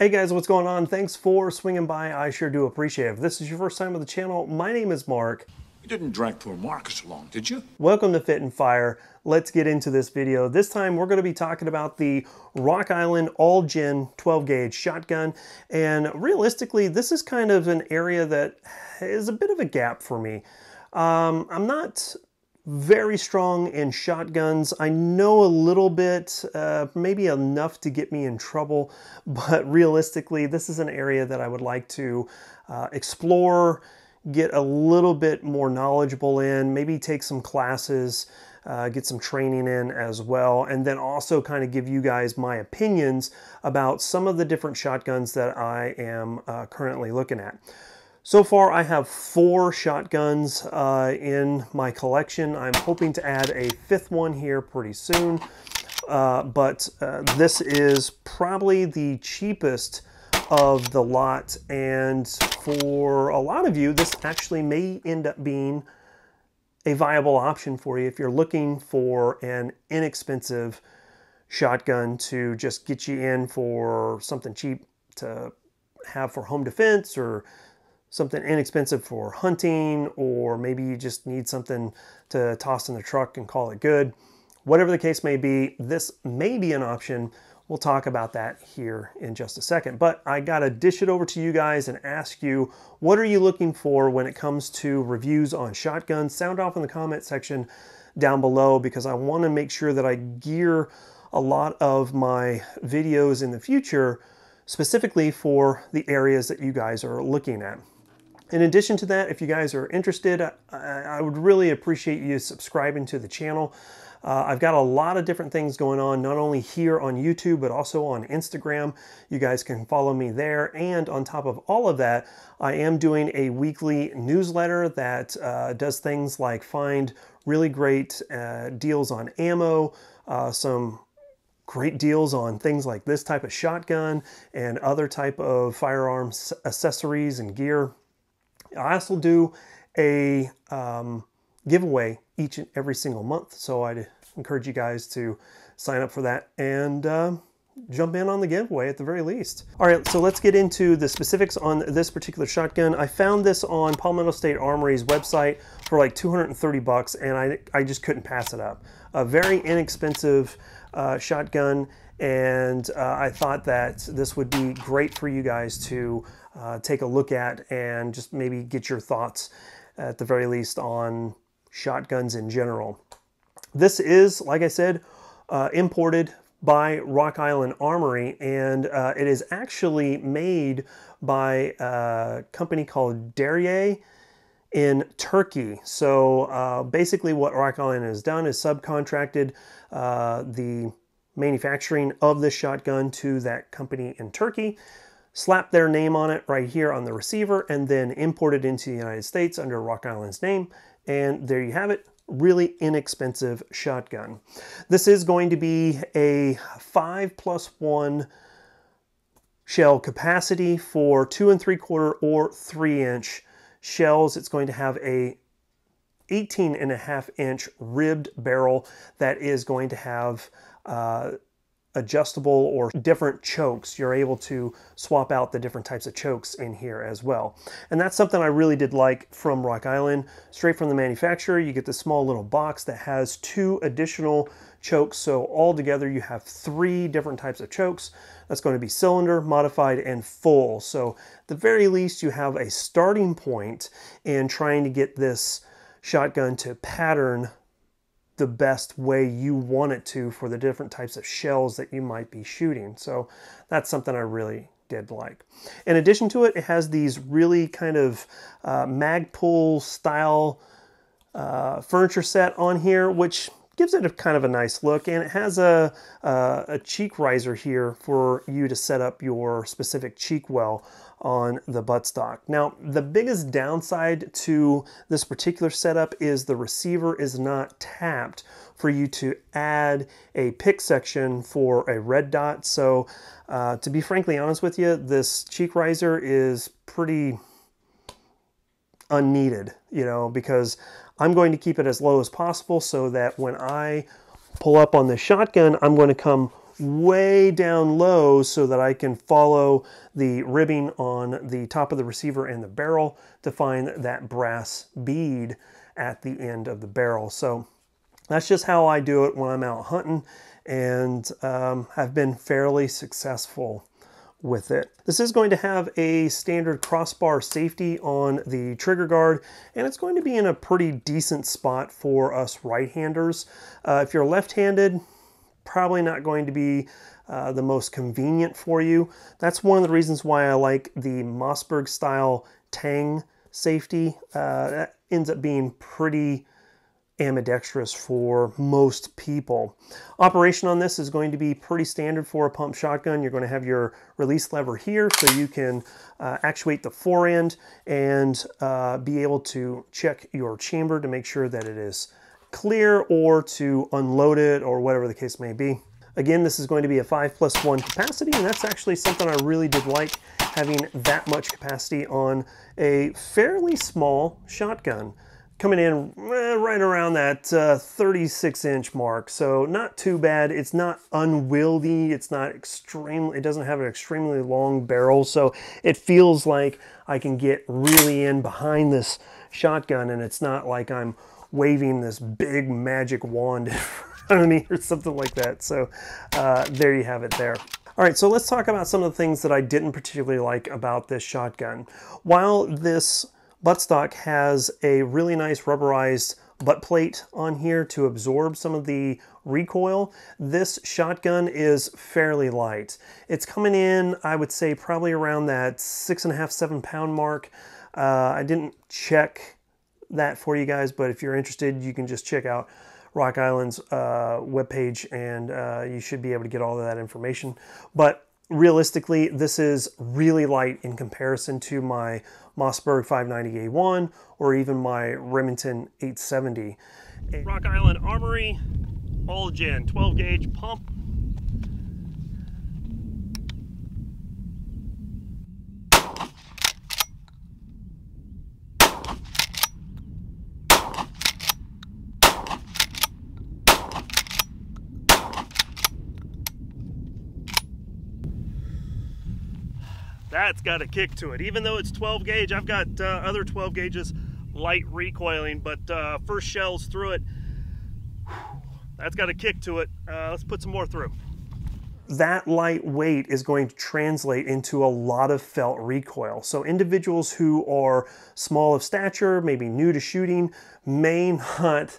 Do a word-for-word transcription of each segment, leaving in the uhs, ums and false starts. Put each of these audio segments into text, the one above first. Hey guys, what's going on? Thanks for swinging by. I sure do appreciate it. If this is your first time on the channel, my name is Mark. You didn't drag poor Marcus along, did you? Welcome to Fit and Fire. Let's get into this video. This time we're going to be talking about the Rock Island All Gen twelve gauge shotgun. And realistically, this is kind of an area that is a bit of a gap for me. Um, I'm not very strong in shotguns. I know a little bit, uh, maybe enough to get me in trouble, but realistically, this is an area that I would like to uh, explore, get a little bit more knowledgeable in, maybe take some classes, uh, get some training in as well, and then also kind of give you guys my opinions about some of the different shotguns that I am uh, currently looking at. So far, I have four shotguns uh, in my collection. I'm hoping to add a fifth one here pretty soon, uh, but uh, this is probably the cheapest of the lot, and for a lot of you, this actually may end up being a viable option for you if you're looking for an inexpensive shotgun to just get you in for something cheap to have for home defense, or something inexpensive for hunting, or maybe you just need something to toss in the truck and call it good. Whatever the case may be, this may be an option. We'll talk about that here in just a second, but I gotta dish it over to you guys and ask you, what are you looking for when it comes to reviews on shotguns? Sound off in the comment section down below, because I wanna make sure that I gear a lot of my videos in the future specifically for the areas that you guys are looking at. In addition to that, if you guys are interested, I, I would really appreciate you subscribing to the channel. Uh, I've got a lot of different things going on, not only here on YouTube, but also on Instagram. You guys can follow me there. And on top of all of that, I am doing a weekly newsletter that uh, does things like find really great uh, deals on ammo, uh, some great deals on things like this type of shotgun and other type of firearms accessories and gear. I also do a um, giveaway each and every single month, so I'd encourage you guys to sign up for that and uh, jump in on the giveaway at the very least. All right, so let's get into the specifics on this particular shotgun. I found this on Palmetto State Armory's website for like two hundred thirty bucks, and I, I just couldn't pass it up. A very inexpensive uh, shotgun, and uh, I thought that this would be great for you guys to uh, take a look at and just maybe get your thoughts at the very least on shotguns in general. This is, like I said, uh, imported by Rock Island Armory, and uh, it is actually made by a company called Derrier in Turkey. So uh, basically what Rock Island has done is subcontracted uh, the manufacturing of this shotgun to that company in Turkey, slapped their name on it right here on the receiver, and then imported into the United States under Rock Island's name. And there you have it, really inexpensive shotgun. This is going to be a five plus one shell capacity for two and three quarter or three inch shells. It's going to have a eighteen and a half inch ribbed barrel that is going to have uh, adjustable or different chokes. You're able to swap out the different types of chokes in here as well. And that's something I really did like from Rock Island. Straight from the manufacturer, you get this small little box that has two additional chokes. So all together you have three different types of chokes. That's going to be cylinder, modified, and full. So at the very least you have a starting point in trying to get this shotgun to pattern the best way you want it to for the different types of shells that you might be shooting. So that's something I really did like. In addition to it, it has these really kind of uh, Magpul style uh, furniture set on here, which gives it a kind of a nice look, and it has a, uh, a cheek riser here for you to set up your specific cheek well on the buttstock. Now, the biggest downside to this particular setup is the receiver is not tapped for you to add a pick section for a red dot. So uh, to be frankly honest with you, this cheek riser is pretty unneeded, you know, because I'm going to keep it as low as possible so that when I pull up on the shotgun, I'm going to come way down low so that I can follow the ribbing on the top of the receiver and the barrel to find that brass bead at the end of the barrel. So that's just how I do it when I'm out hunting, and um, I've been fairly successful with it. This is going to have a standard crossbar safety on the trigger guard, and it's going to be in a pretty decent spot for us right-handers. Uh, if you're left-handed, probably not going to be uh, the most convenient for you. That's one of the reasons why I like the Mossberg style tang safety. Uh, that ends up being pretty ambidextrous for most people. Operation on this is going to be pretty standard for a pump shotgun. You're going to have your release lever here so you can uh, actuate the fore end and uh, be able to check your chamber to make sure that it is clear, or to unload it, or whatever the case may be. Again, this is going to be a five plus one capacity, and that's actually something I really did like, having that much capacity on a fairly small shotgun. Coming in right around that uh, thirty-six inch mark, so not too bad. It's not unwieldy, it's not extremely, it doesn't have an extremely long barrel, so it feels like I can get really in behind this shotgun, and it's not like I'm waving this big magic wand in front of me or something like that. So uh, there you have it there. All right, so let's talk about some of the things that I didn't particularly like about this shotgun. While this buttstock has a really nice rubberized butt plate on here to absorb some of the recoil, this shotgun is fairly light. It's coming in, I would say, probably around that six and a half, seven pound mark. Uh, I didn't check that for you guys, but if you're interested, you can just check out Rock Island's uh, webpage, and uh, you should be able to get all of that information. But realistically, this is really light in comparison to my Mossberg five ninety A one or even my Remington eight seventy. Rock Island Armory, All Gen, twelve gauge pump. That's got a kick to it. Even though it's twelve gauge, I've got uh, other twelve gauges light recoiling, but uh, first shells through it, that's got a kick to it. Uh, let's put some more through. That light weight is going to translate into a lot of felt recoil. So individuals who are small of stature, maybe new to shooting, may not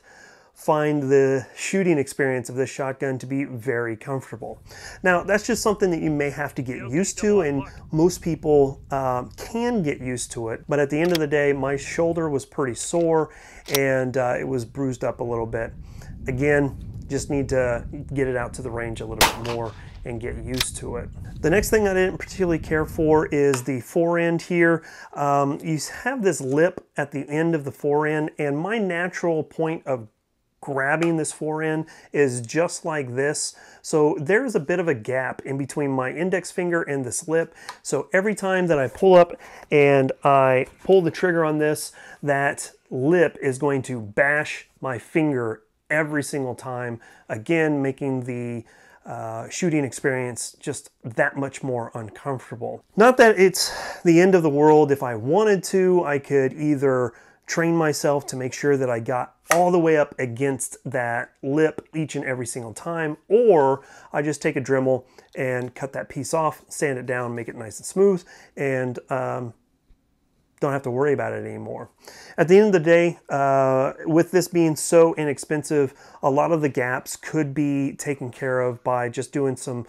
find the shooting experience of this shotgun to be very comfortable. Now, that's just something that you may have to get used to, and most people uh, can get used to it, but at the end of the day, my shoulder was pretty sore, and uh, it was bruised up a little bit. Again, just need to get it out to the range a little bit more and get used to it. The next thing I didn't particularly care for is the fore end here. Um, you have this lip at the end of the fore end, and my natural point of grabbing this fore end is just like this. So there's a bit of a gap in between my index finger and this lip. So every time that I pull up and I pull the trigger on this, that lip is going to bash my finger every single time. Again, making the uh, shooting experience just that much more uncomfortable. Not that it's the end of the world. If I wanted to, I could either train myself to make sure that I got all the way up against that lip each and every single time, or I just take a Dremel and cut that piece off, sand it down, make it nice and smooth, and um, don't have to worry about it anymore. At the end of the day, uh, with this being so inexpensive, a lot of the gaps could be taken care of by just doing some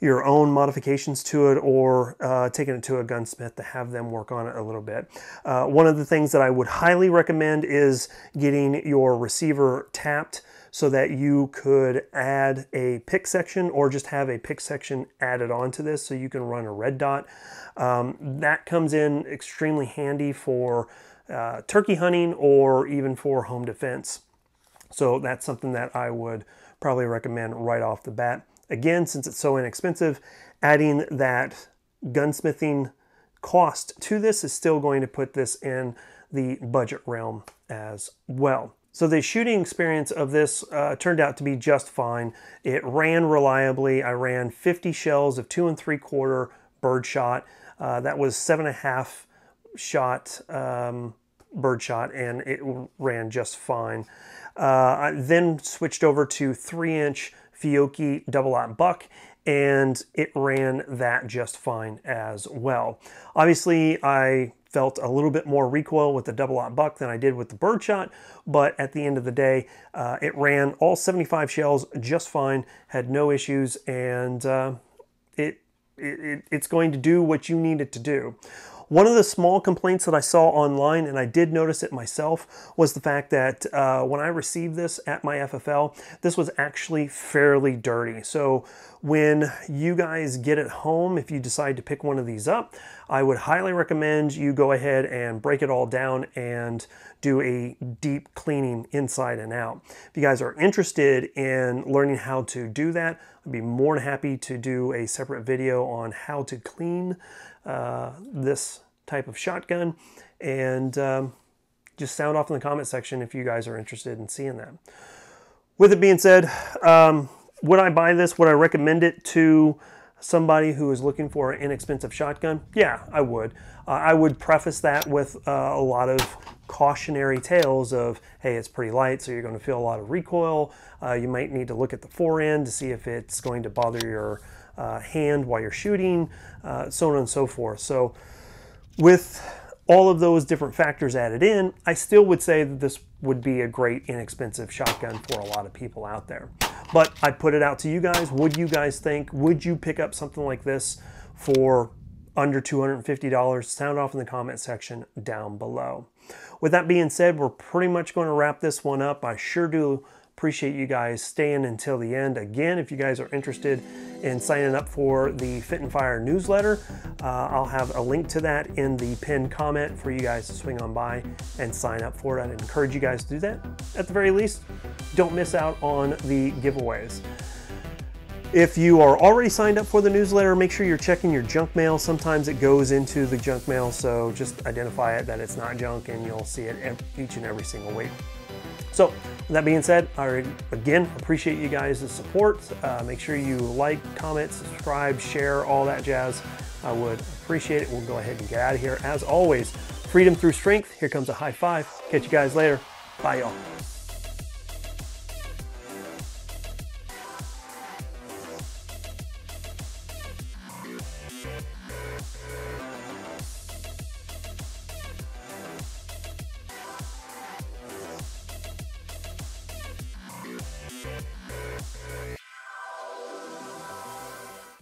your own modifications to it, or uh, taking it to a gunsmith to have them work on it a little bit. Uh, one of the things that I would highly recommend is getting your receiver tapped so that you could add a pick section, or just have a pick section added onto this so you can run a red dot. Um, that comes in extremely handy for uh, turkey hunting, or even for home defense. So that's something that I would probably recommend right off the bat. Again, since it's so inexpensive, adding that gunsmithing cost to this is still going to put this in the budget realm as well. So the shooting experience of this uh, turned out to be just fine. It ran reliably. I ran fifty shells of two and three quarter bird shot. Uh, that was seven and a half shot um, bird shot, and it ran just fine. Uh, I then switched over to three inch Fiocchi double-aught buck, and it ran that just fine as well. Obviously, I felt a little bit more recoil with the double-aught buck than I did with the birdshot, but at the end of the day, uh, it ran all seventy-five shells just fine, had no issues, and uh, it, it it's going to do what you need it to do. One of the small complaints that I saw online, and I did notice it myself, was the fact that uh, when I received this at my F F L, this was actually fairly dirty. So when you guys get it home, if you decide to pick one of these up, I would highly recommend you go ahead and break it all down and do a deep cleaning inside and out. If you guys are interested in learning how to do that, I'd be more than happy to do a separate video on how to clean Uh, this type of shotgun, and um, just sound off in the comment section if you guys are interested in seeing that. With it being said, um, would I buy this? Would I recommend it to somebody who is looking for an inexpensive shotgun? Yeah, I would. Uh, I would preface that with uh, a lot of cautionary tales of, hey, it's pretty light, so you're going to feel a lot of recoil. Uh, you might need to look at the forend to see if it's going to bother your Uh, hand while you're shooting, uh, so on and so forth. So with all of those different factors added in, I still would say that this would be a great inexpensive shotgun for a lot of people out there. But I put it out to you guys. Would you guys think, would you pick up something like this for under two hundred fifty dollars? Sound off in the comment section down below. With that being said, we're pretty much going to wrap this one up. I sure do appreciate you guys staying until the end. Again, if you guys are interested in signing up for the Fit and Fire newsletter, uh, I'll have a link to that in the pinned comment for you guys to swing on by and sign up for it. I'd encourage you guys to do that. At the very least, don't miss out on the giveaways. If you are already signed up for the newsletter, make sure you're checking your junk mail. Sometimes it goes into the junk mail, so just identify it that it's not junk, and you'll see it each and every single week. So that being said, I again appreciate you guys' support. Uh, make sure you like, comment, subscribe, share, all that jazz. I would appreciate it. We'll go ahead and get out of here. As always, freedom through strength. Here comes a high five. Catch you guys later. Bye, y'all.